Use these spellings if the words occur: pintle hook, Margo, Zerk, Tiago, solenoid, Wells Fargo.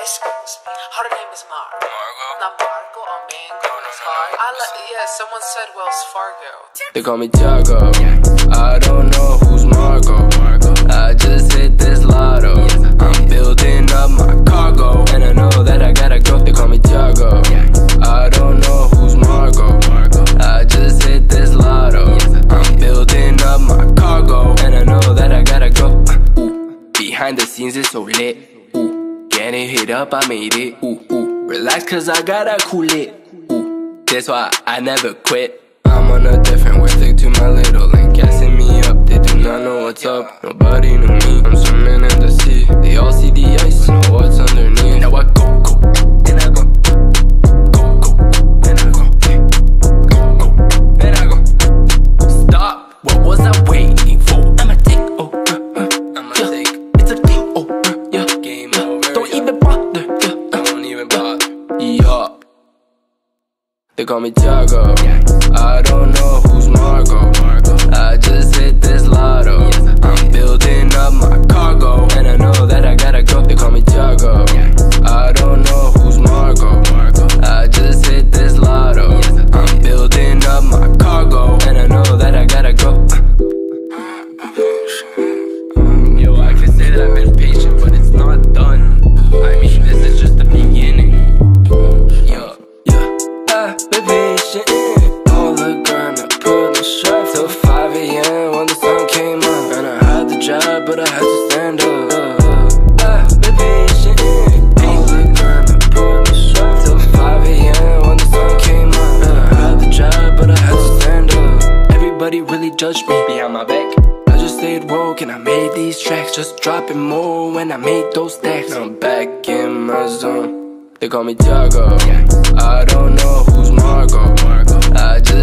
Excuse me, her name is Margo. Not Margo, I mean, yeah, someone said Wells Fargo. They call me Tiago. I don't know who's Margo. I just hit this lotto. I'm building up my cargo, and I know that I gotta go. They call me Tiago. I don't know who's Margo. I just hit this lotto. I'm building up my cargo, and I know that I gotta go. Ooh, behind the scenes is so lit. Getting hit up, I made it. Ooh, ooh. Relax, cause I gotta cool it. Ooh, that's why I never quit. I'm on a different way, stick to my little lane. Gassing me up, they do not know what's up. Nobody knew me, I'm swimming in the sea. They all see the ice, know what's underneath. Now I go, go, and I go. Go, go, and I go. Go, go, and I go. Stop, what was I waiting for? I'ma take over, I'ma take. It's a game over, yeah. Game over. They call me Tiago. I don't know who's Margo. I just hit this lotto. I'm building up my cargo, and I know that I gotta go. They call me Tiago. I don't know who's Margo. I just hit this lotto. I'm building up my cargo, and I know that I gotta go. Yo, I can say that I've been patient, but it's not done. I mean, this is just the beginning. All the grind, I put my shirt till 5 AM when the sun came up. And I had the job, but I had to stand up. I've been patient. All the grind, I put my shirt till 5 AM when the sun came up. And I had the job, but I had to stand up. Everybody really judged me behind my back. I just stayed woke and I made these tracks. Just dropping more when I made those stacks. Now I'm back in my zone. They call me Tiago. I don't know who's Margo. I just